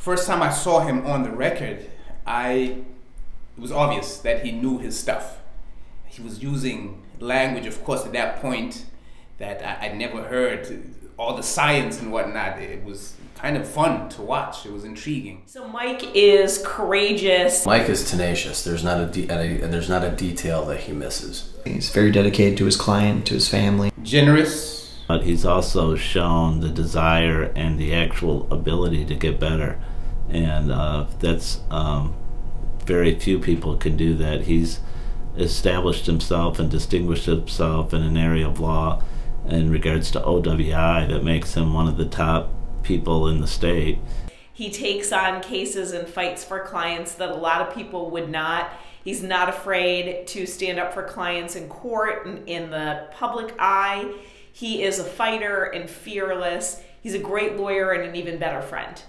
First time I saw him on the record, it was obvious that he knew his stuff. He was using language, of course, at that point that I'd never heard, all the science and whatnot. It was kind of fun to watch. It was intriguing. So Mike is courageous. Mike is tenacious. There's not a detail that he misses. He's very dedicated to his client, to his family. Generous. But he's also shown the desire and the actual ability to get better, and that's very few people can do that. He's established himself and distinguished himself in an area of law in regards to OWI that makes him one of the top people in the state. He takes on cases and fights for clients that a lot of people would not. He's not afraid to stand up for clients in court and in the public eye. He is a fighter and fearless. He's a great lawyer and an even better friend.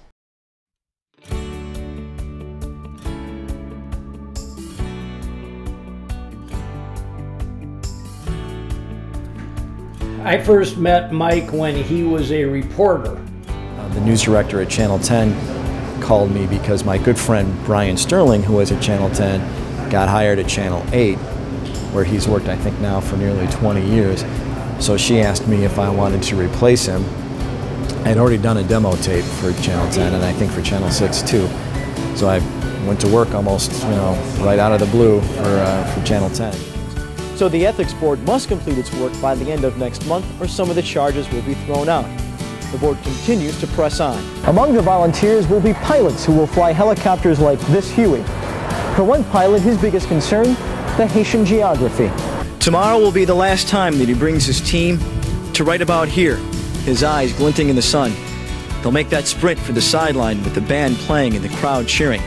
I first met Mike when he was a reporter. The news director at Channel 10 called me because my good friend Brian Sterling, who was at Channel 10, got hired at Channel 8, where he's worked, I think, now for nearly 20 years. So she asked me if I wanted to replace him. I had already done a demo tape for Channel 10 and I think for Channel 6 too. So I went to work almost, right out of the blue for Channel 10. So the Ethics Board must complete its work by the end of next month or some of the charges will be thrown out. The board continues to press on. Among the volunteers will be pilots who will fly helicopters like this Huey. For one pilot, his biggest concern, the Haitian geography. Tomorrow will be the last time that he brings his team to right about here, his eyes glinting in the sun. They'll make that sprint for the sideline with the band playing and the crowd cheering.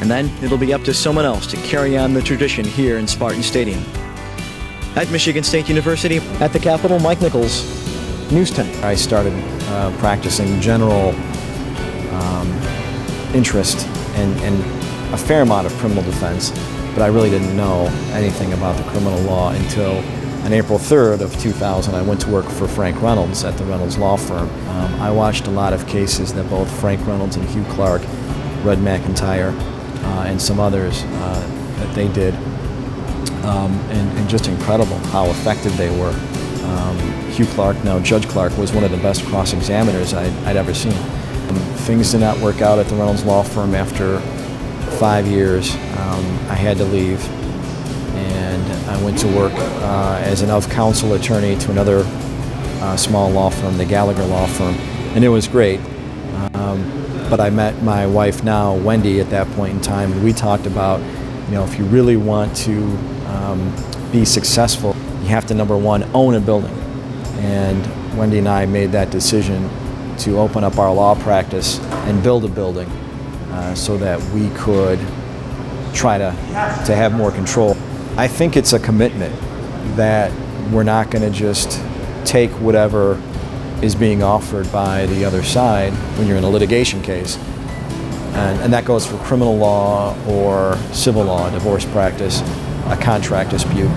And then it'll be up to someone else to carry on the tradition here in Spartan Stadium. At Michigan State University, at the Capitol, Mike Nichols, News 10. I started practicing general interest and a fair amount of criminal defense. But I really didn't know anything about the criminal law until on April 3rd of 2000 I went to work for Frank Reynolds at the Reynolds Law Firm. I watched a lot of cases that both Frank Reynolds and Hugh Clark, Red McIntyre, and some others that they did, and just incredible how effective they were. Hugh Clark, now Judge Clark, was one of the best cross-examiners I'd ever seen. Things did not work out at the Reynolds Law Firm after 5 years. I had to leave and I went to work as an of-counsel attorney to another small law firm, the Gallagher Law Firm, and it was great. But I met my wife now, Wendy, at that point in time, and we talked about, if you really want to be successful, you have to, number one, own a building. And Wendy and I made that decision to open up our law practice and build a building. So that we could try to have more control. I think it's a commitment that we're not going to just take whatever is being offered by the other side when you're in a litigation case. And that goes for criminal law or civil law, divorce practice, a contract dispute.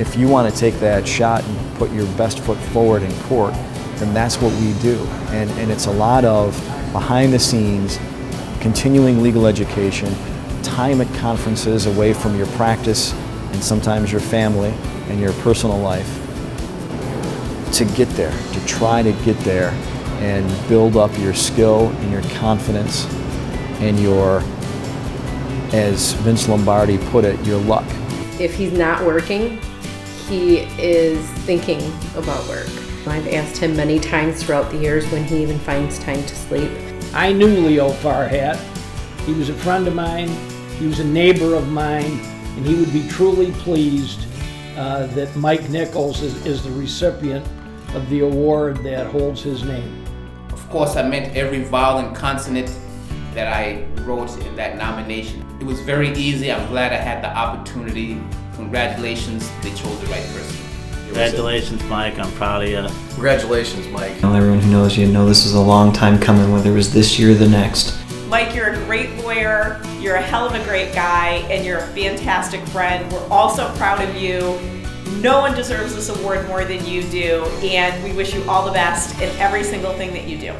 If you want to take that shot and put your best foot forward in court, then that's what we do. And it's a lot of behind the scenes, continuing legal education, time at conferences away from your practice and sometimes your family and your personal life to get there, to try to get there and build up your skill and your confidence and your, as Vince Lombardi put it, your luck. If he's not working, he is thinking about work. I've asked him many times throughout the years when he even finds time to sleep. I knew Leo Farhat. He was a friend of mine, he was a neighbor of mine, and he would be truly pleased that Mike Nichols is the recipient of the award that holds his name. Of course, I meant every vowel and consonant that I wrote in that nomination. It was very easy. I'm glad I had the opportunity. Congratulations, they chose the right person. Congratulations, Mike. I'm proud of you. Congratulations, Mike. Everyone who knows you know this is a long time coming, whether it was this year or the next. Mike, you're a great lawyer, you're a hell of a great guy, and you're a fantastic friend. We're also proud of you. No one deserves this award more than you do, and we wish you all the best in every single thing that you do.